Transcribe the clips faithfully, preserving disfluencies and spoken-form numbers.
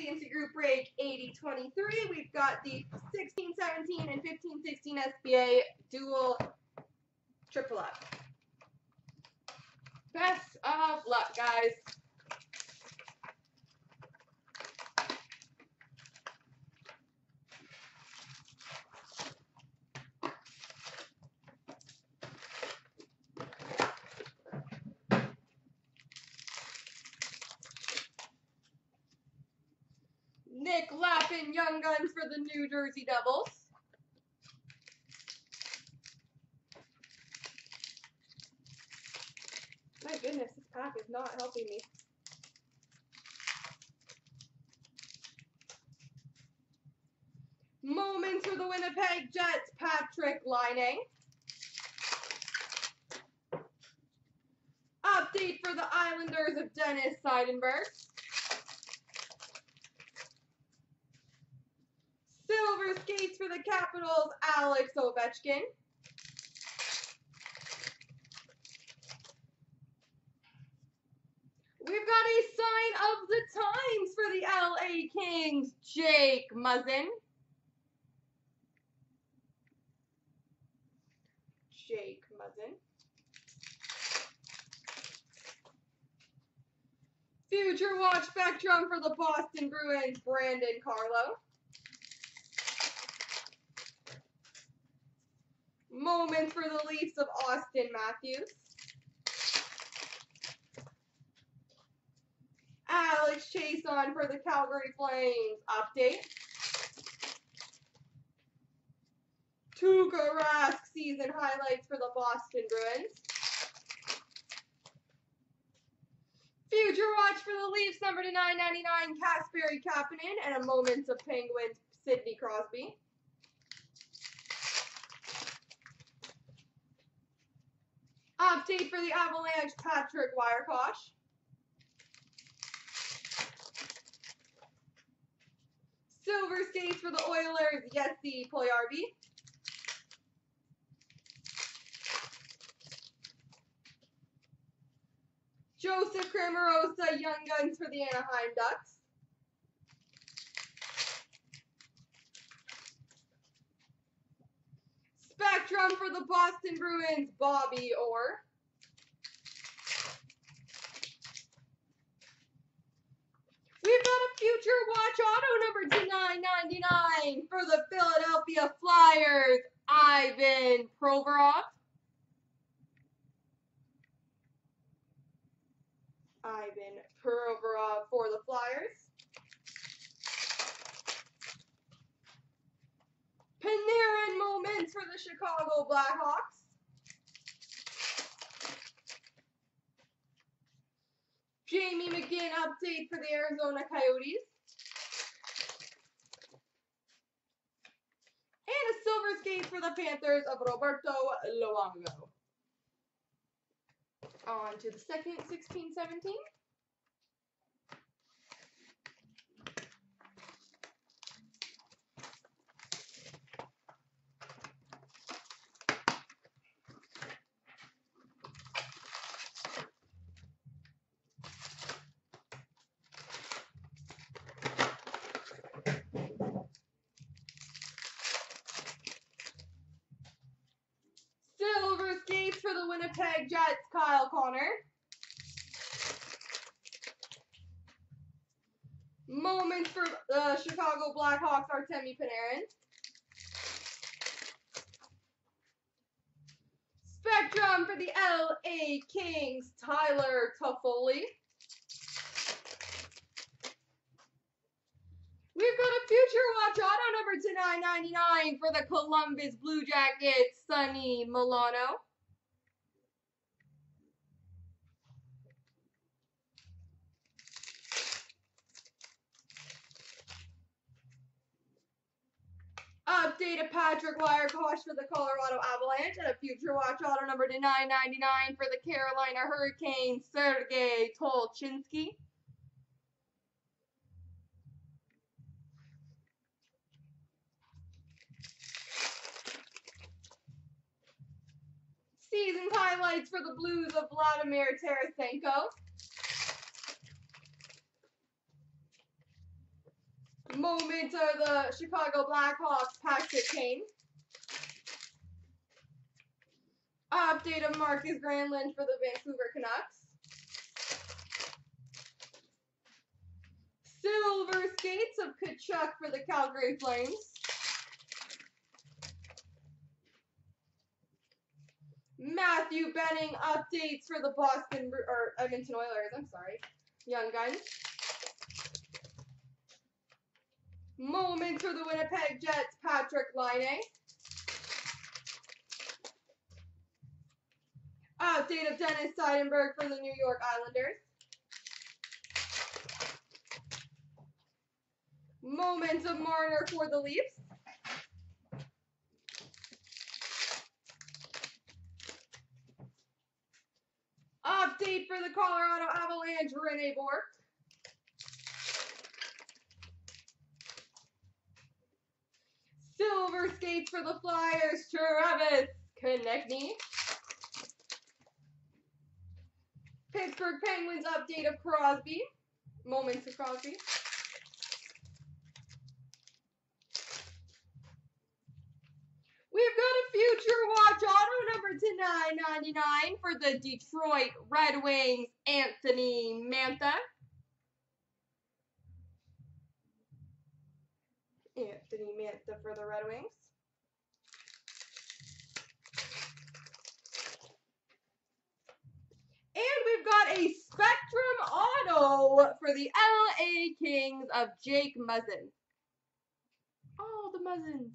C N C Group Break eighty twenty-three. We've got the sixteen seventeen and fifteen sixteen S B A dual triple up. Best of luck, guys. Nick Lappin, Young Guns for the New Jersey Devils. My goodness, this pack is not helping me. Moments for the Winnipeg Jets, Patrik Laine. Update for the Islanders of Dennis Seidenberg. Silver skates for the Capitals, Alex Ovechkin. We've got a sign of the times for the L A Kings, Jake Muzzin. Jake Muzzin. Future Watch Spectrum for the Boston Bruins, Brandon Carlo. Moments for the Leafs of Auston Matthews. Alex Chason for the Calgary Flames update. Tuukka Rask season highlights for the Boston Bruins. Future Watch for the Leafs number to nine ninety-nine, Kasperi Kapanen, and a Moments of Penguins, Sidney Crosby. Update for the Avalanche, Patrik Wiercioch. Silver skates for the Oilers, Yetzi Poyarvi. Joseph Cramarosa, Young Guns for the Anaheim Ducks. Spectrum for the Boston Bruins, Bobby Orr. We've got a Future Watch auto number to nine ninety-nine for the Philadelphia Flyers, Ivan Provorov. Ivan Provorov for the Flyers. Panarin Moments for the Chicago Blackhawks. Jamie McGinn update for the Arizona Coyotes. And a silver skate for the Panthers of Roberto Luongo. On to the second, sixteen seventeen. Winnipeg Jets, Kyle Connor. Moments for the uh, Chicago Blackhawks, Artemi Panarin. Spectrum for the L A Kings, Tyler Toffoli. We've got a Future Watch auto number to nine ninety-nine for the Columbus Blue Jackets, Sonny Milano. Update of Patrik Wiercioch for the Colorado Avalanche, and a Future Watch auto number to nine ninety-nine for the Carolina Hurricanes, Sergei Tolchinsky. Season highlights for the Blues of Vladimir Tarasenko. moment are the Chicago Blackhawks, Patrick Kane. Update of Marcus Granlund for the Vancouver Canucks. Silver skates of Kachuk for the Calgary Flames. Matthew Benning updates for the Boston or Edmonton Oilers. I'm sorry, Young Gun. Moments for the Winnipeg Jets, Patrik Laine. Update of Dennis Seidenberg for the New York Islanders. Moments of Marner for the Leafs. Update for the Colorado Avalanche, Rene Bourque. Silver skates for the Flyers, Travis Konechny. Pittsburgh Penguins update of Crosby. Moments of Crosby. We've got a future watch auto number to nine ninety-nine for the Detroit Red Wings, Anthony Mantha. Anthony Mantha for the Red Wings. And we've got a Spectrum Auto for the L A Kings of Jake Muzzin. All the Muzzins.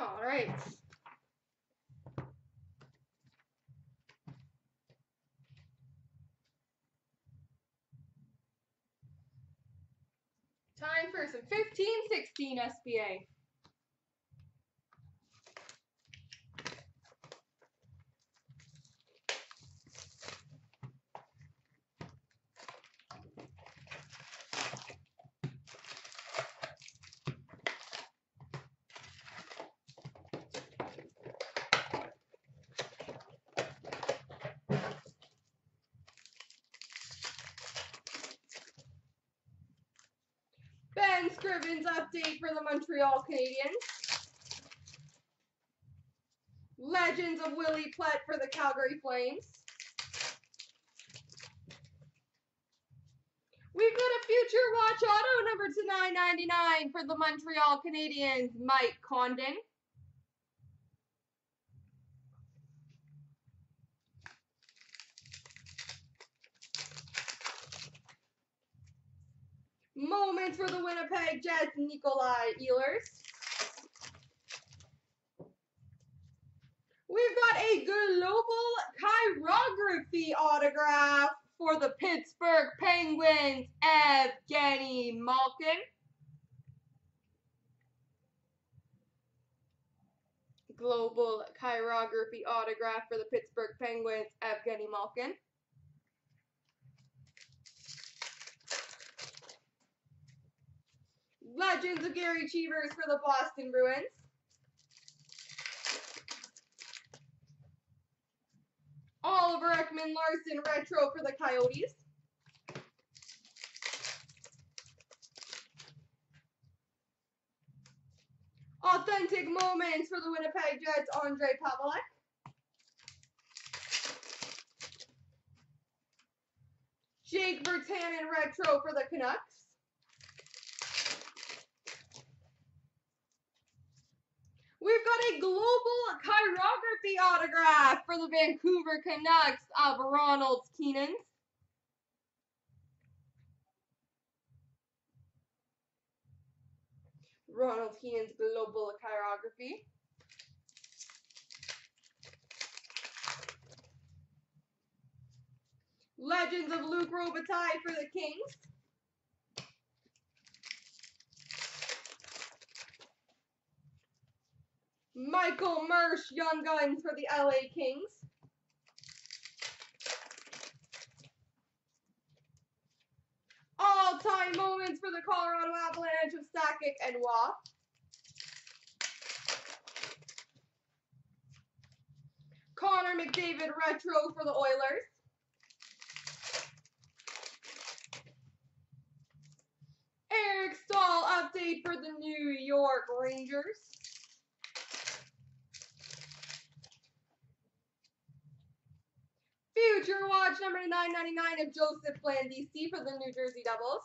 All right. Time for some fifteen sixteen S B A. Scrivens update for the Montreal Canadiens. Legends of Willie Plett for the Calgary Flames. We've got a future watch auto number to nine ninety-nine for the Montreal Canadiens, Mike Condon. Moments for the Winnipeg Jets, Nikolai Ehlers. We've got a global chirography autograph for the Pittsburgh Penguins, Evgeny Malkin. Global chirography autograph for the Pittsburgh Penguins, Evgeny Malkin. Legends of Gary Cheevers for the Boston Bruins. Oliver Ekman-Larsson retro for the Coyotes. Authentic moments for the Winnipeg Jets, Andre Pavelek. Jake Virtanen retro for the Canucks. We've got a global chirography autograph for the Vancouver Canucks of Ronald Keenan. Ronald Keenan's global chirography. Legends of Luc Robitaille for the Kings. Michael Mersch, Young Guns for the L A Kings. All-time moments for the Colorado Avalanche of Sakic and Waugh. Connor McDavid retro for the Oilers. Eric Staal update for the New York Rangers. Future watch number nine ninety-nine of Joseph Blandisi for the New Jersey Devils.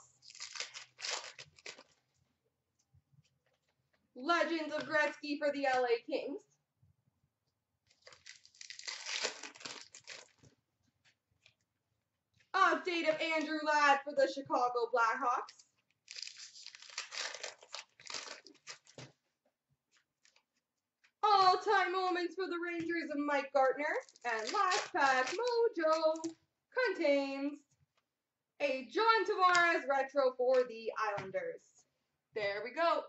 Legends of Gretzky for the L A Kings. Update of Andrew Ladd for the Chicago Blackhawks. All-time moments for the Rangers of Mike Gartner. And last pack, Mojo contains a John Tavares retro for the Islanders. There we go.